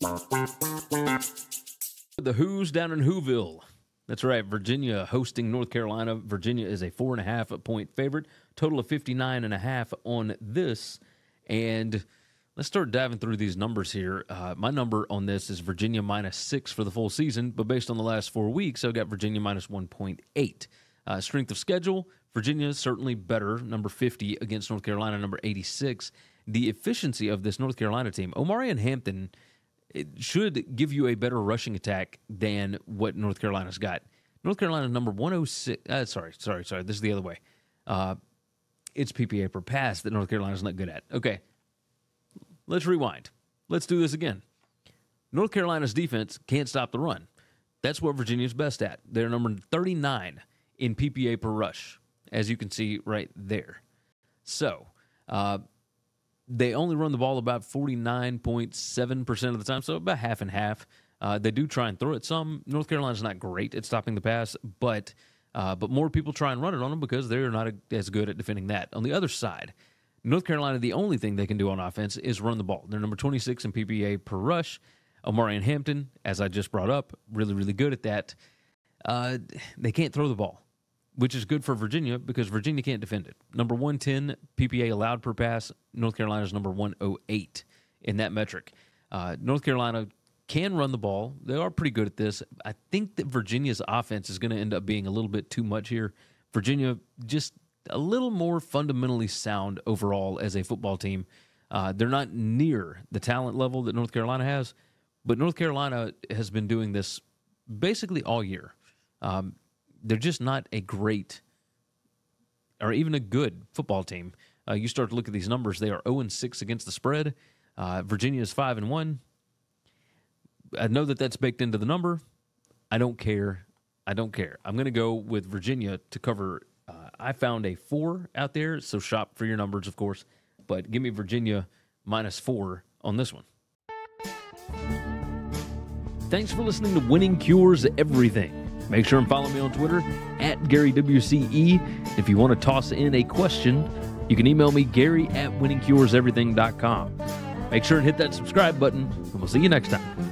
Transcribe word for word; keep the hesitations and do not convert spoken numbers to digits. The Who's down in Whoville. That's right, Virginia hosting North Carolina. Virginia is a four and a half point favorite, total of fifty-nine and a half on this. And let's start diving through these numbers here. Uh, my number on this is Virginia minus six for the full season, but based on the last four weeks, I've got Virginia minus one point eight. Uh, strength of schedule, Virginia is certainly better, number fifty against North Carolina, number eighty-six. The efficiency of this North Carolina team, Omarion Hampton, it should give you a better rushing attack than what North Carolina's got. North Carolina number one oh six. Uh, sorry, sorry, sorry. This is the other way. Uh, it's P P A per pass that North Carolina's not good at. Okay, let's rewind. Let's do this again. North Carolina's defense can't stop the run. That's what Virginia's best at. They're number thirty-nine in P P A per rush, as you can see right there. So, uh, they only run the ball about forty-nine point seven percent of the time, so about half and half. Uh, they do try and throw it some. North Carolina's not great at stopping the pass, but uh, but more people try and run it on them because they're not as good at defending that. On the other side, North Carolina, the only thing they can do on offense is run the ball. They're number twenty-six in P P A per rush. Omarion Hampton, as I just brought up, really, really good at that. Uh, they can't throw the ball, which is good for Virginia because Virginia can't defend it. Number one ten P P A allowed per pass. North Carolina's number one oh eight in that metric. Uh, North Carolina can run the ball. They are pretty good at this. I think that Virginia's offense is going to end up being a little bit too much here. Virginia just a little more fundamentally sound overall as a football team. Uh, they're not near the talent level that North Carolina has, but North Carolina has been doing this basically all year. Um, They're just not a great or even a good football team. Uh, you start to look at these numbers. They are oh and six against the spread. Uh, Virginia is five and one. I know that that's baked into the number. I don't care. I don't care. I'm going to go with Virginia to cover. Uh, I found a four out there, so shop for your numbers, of course. But give me Virginia minus four on this one. Thanks for listening to Winning Cures Everything. Make sure and follow me on Twitter at Gary W C E. If you want to toss in a question, you can email me Gary at winning cures everything dot com. Make sure and hit that subscribe button, and we'll see you next time.